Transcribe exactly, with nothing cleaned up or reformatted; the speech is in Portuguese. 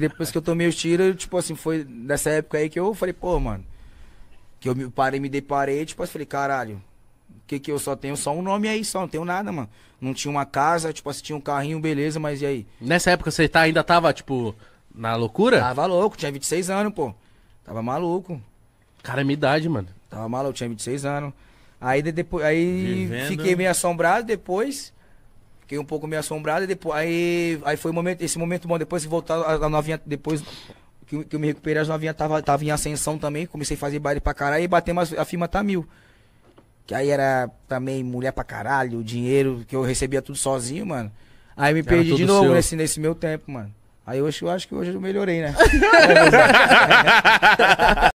que depois que eu tomei os tiros, eu, tipo assim, foi nessa época aí que eu falei, pô, mano, que eu me parei, me deparei, tipo assim, falei, caralho, que que eu só tenho só um nome aí, só não tenho nada, mano. Não tinha uma casa, tipo assim, tinha um carrinho, beleza, mas e aí? Nessa época você tá, ainda tava, tipo, na loucura? Tava louco, tinha vinte e seis anos, pô. Tava maluco. Cara, é minha idade, mano. Tava maluco, tinha vinte e seis anos. Aí, de, depois, aí fiquei meio assombrado, depois... Fiquei um pouco meio assombrado, e depois, aí, aí foi um momento, esse momento bom, depois que voltar a, a novinha, depois que, que eu me recuperei, as novinhas tava, tava em ascensão também, comecei a fazer baile pra caralho, e batemos a firma tá mil. Que aí era também mulher pra caralho, dinheiro, que eu recebia tudo sozinho, mano. Aí me perdi de novo nesse, nesse meu tempo, mano. Aí hoje eu acho que hoje eu melhorei, né?